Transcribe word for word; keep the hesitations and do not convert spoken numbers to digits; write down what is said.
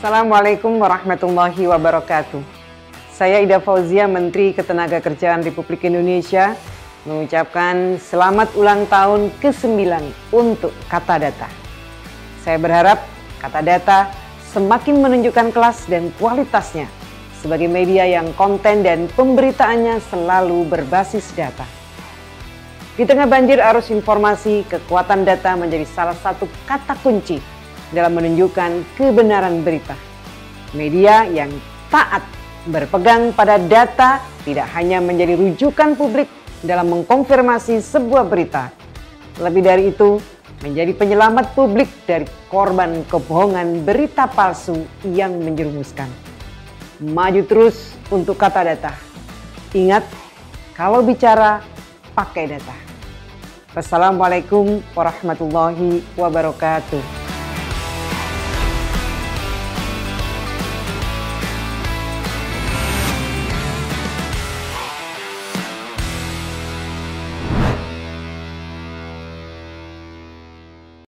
Assalamualaikum warahmatullahi wabarakatuh. Saya Ida Fauziyah, Menteri Ketenagakerjaan Republik Indonesia, mengucapkan selamat ulang tahun ke sembilan untuk Kata Data. Saya berharap Kata Data semakin menunjukkan kelas dan kualitasnya sebagai media yang konten dan pemberitaannya selalu berbasis data. Di tengah banjir arus informasi, kekuatan data menjadi salah satu kata kunci dalam menunjukkan kebenaran berita. Media yang taat berpegang pada data tidak hanya menjadi rujukan publik dalam mengkonfirmasi sebuah berita. Lebih dari itu, menjadi penyelamat publik dari korban kebohongan berita palsu yang menjerumuskan. Maju terus untuk Kata Data. Ingat, kalau bicara, pakai data. Wassalamualaikum warahmatullahi wabarakatuh.